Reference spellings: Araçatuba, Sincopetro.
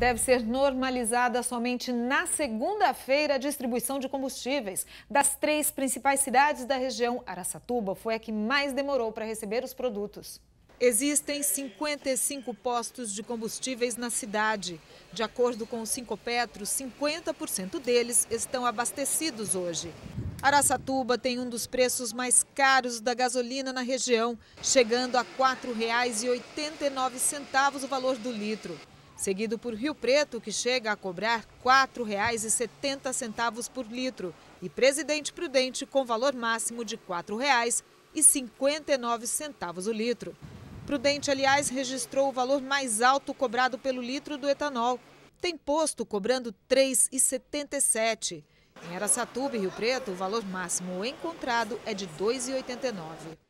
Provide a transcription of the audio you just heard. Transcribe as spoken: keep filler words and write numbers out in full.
deve ser normalizada somente na segunda-feira a distribuição de combustíveis. Das três principais cidades da região, Araçatuba foi a que mais demorou para receber os produtos. Existem cinquenta e cinco postos de combustíveis na cidade. De acordo com o Sincopetro, cinquenta por cento deles estão abastecidos hoje. Araçatuba tem um dos preços mais caros da gasolina na região, chegando a quatro reais e oitenta e nove centavos o valor do litro. Seguido por Rio Preto, que chega a cobrar quatro reais e setenta centavos por litro. E Presidente Prudente, com valor máximo de quatro reais e cinquenta e nove centavos o litro. Prudente, aliás, registrou o valor mais alto cobrado pelo litro do etanol. Tem posto cobrando três reais e setenta e sete centavos. Em Araçatuba e Rio Preto, o valor máximo encontrado é de dois reais e oitenta e nove centavos.